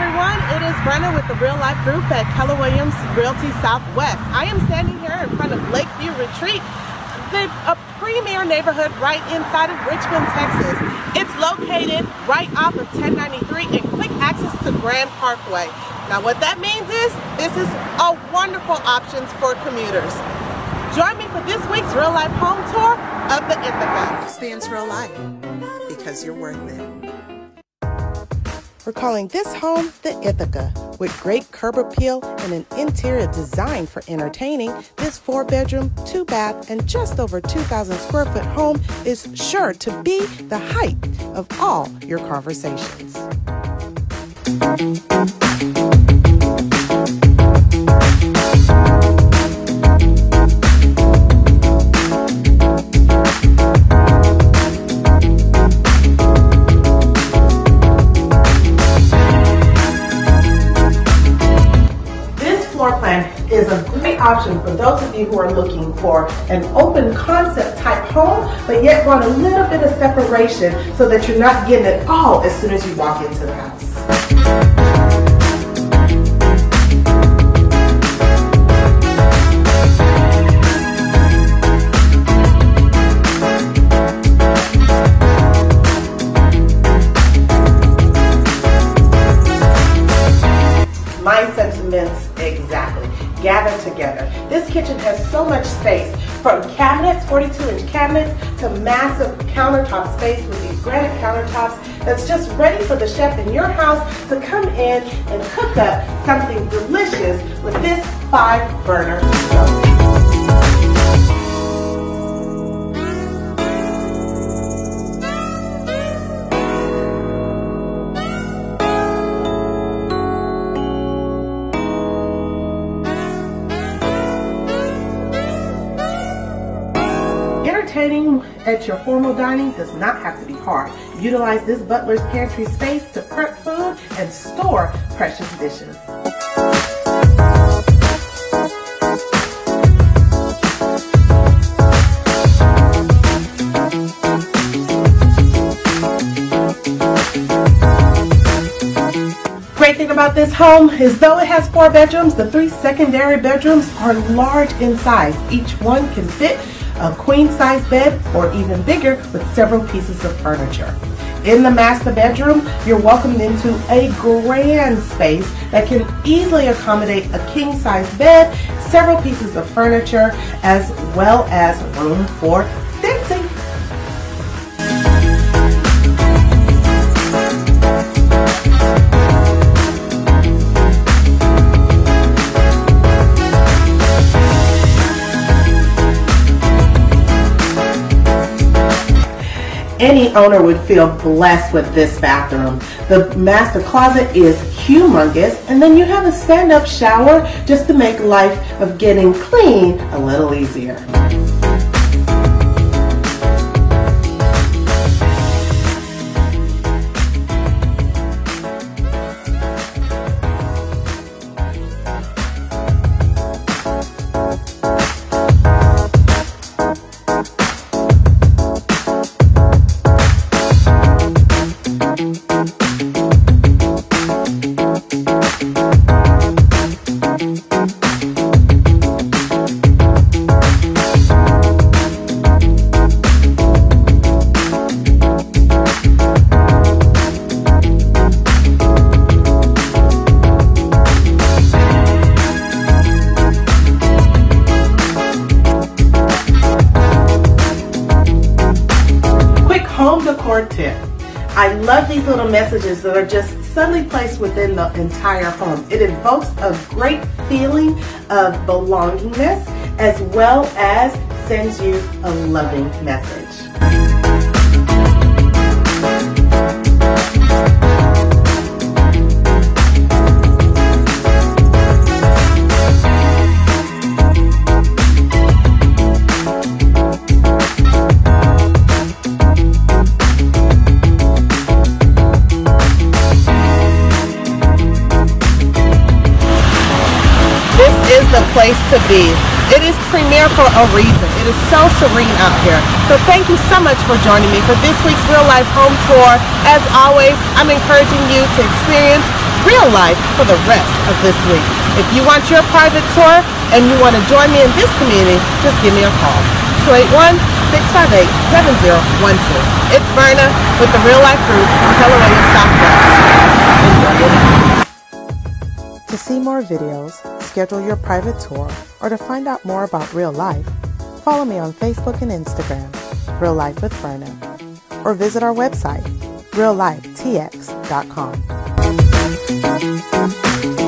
everyone, it is Brenna with the Real Life Group at Keller Williams Realty Southwest. I am standing here in front of Lakeview Retreat, a premier neighborhood right inside of Richmond, Texas. It's located right off of 1093 and quick access to Grand Parkway. Now what that means is, this is a wonderful option for commuters. Join me for this week's Real Life Home Tour of the Ithaca. Experience real life, because you're worth it. We're calling this home the Ithaca. With great curb appeal and an interior design for entertaining, this 4-bedroom, 2-bath, and just over 2,000 square foot home is sure to be the height of all your conversations. Is a great option for those of you who are looking for an open concept type home, but yet want a little bit of separation so that you're not getting it all as soon as you walk into the house. My sentiments exactly. Gather together. This kitchen has so much space, from cabinets, 42-inch cabinets, to massive countertop space with these granite countertops that's just ready for the chef in your house to come in and cook up something delicious with this 5-burner stove. Entertaining at your formal dining does not have to be hard. Utilize this butler's pantry space to prep food and store precious dishes. Great thing about this home is, though it has 4 bedrooms, the 3 secondary bedrooms are large in size. Each one can fit a queen-size bed or even bigger with several pieces of furniture. In the master bedroom, you're welcomed into a grand space that can easily accommodate a king-size bed, several pieces of furniture, as well as room for dancing. Any owner would feel blessed with this bathroom. The master closet is humongous, and then you have a stand-up shower just to make life of getting clean a little easier. Tip. I love these little messages that are just subtly placed within the entire home. It invokes a great feeling of belongingness, as well as sends you a loving message. This is the place to be. It is premier for a reason. It is so serene out here. So thank you so much for joining me for this week's Real Life Home Tour. As always, I'm encouraging you to experience Real Life for the rest of this week. If you want your private tour and you want to join me in this community, just give me a call. 281-658-7012. It's Verna with the Real Life Group from Keller Williams Southwest. To see more videos, schedule your private tour, or to find out more about Real Life, follow me on Facebook and Instagram, Real Life with Verna, or visit our website, reallifetx.com.